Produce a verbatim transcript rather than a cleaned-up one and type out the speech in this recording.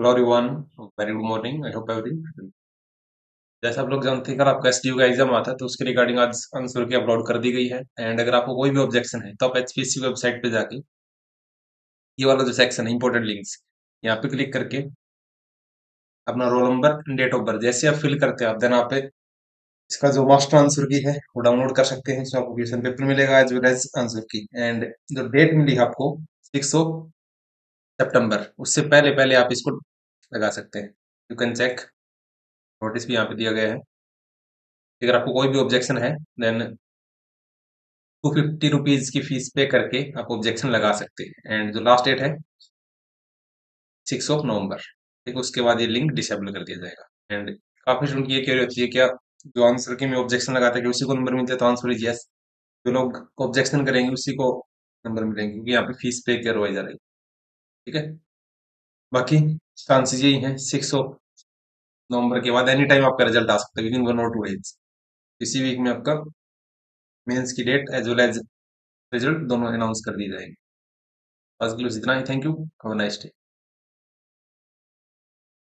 Hello everyone, very good morning. I hope everything. जैसे आप लोग जानते हैं, कल आपका एसडीओ का एग्जाम आता है तो उसके रिगार्डिंग आज आंसर की अपलोड कर दी गई है। एंड अगर आपको कोई भी ऑब्जेक्शन है तो आप एचपीएससी वेबसाइट पे जाके ये वाला जो सेक्शन है इंपोर्टेंट लिंक्स, यहाँ पे क्लिक करके अपना roll number and date of birth जैसे आप फिल करते हैं आप देन आप पे इसका जो मास्टर आंसर की है वो डाउनलोड कर सकते हैं। इसमें आपको क्वेश्चन पेपर मिलेगा as well as answer key. And जो डेट मिली है आपको सिक्स ऑफ सेप्टेम्बर, उससे पहले पहले आप इसको लगा सकते हैं। यू कैन चेक, नोटिस भी यहाँ पे दिया गया है। अगर आपको कोई भी ऑब्जेक्शन है देन टू फिफ्टी रुपीज की फीस पे करके आप ऑब्जेक्शन लगा सकते हैं। एंड जो लास्ट डेट है सिक्स ऑफ नवंबर, ठीक, उसके बाद ये लिंक डिसेबल कर दिया जाएगा। एंड काफी स्टूडेंट की ये क्वेरी होती है, क्या जो आंसर की मैं ऑब्जेक्शन लगाता है उसी को नंबर मिलते हैं? तो आंसर इज यस, जो लोग ऑब्जेक्शन करेंगे उसी को नंबर मिलेंगे, क्योंकि यहाँ पे फीस पे करवाई जा रही है। ठीक है, बाकी चांसेस यही हैं। सिक्स ऑफ नवंबर के बाद एनी टाइम आपका रिजल्ट आ सकता है विदिन वन और टू डेज। इसी वीक में आपका मेंस की date as well as result दोनों अनाउंस कर दी जाएंगे। आज के लिए इतना ही। Thank you, have a nice day.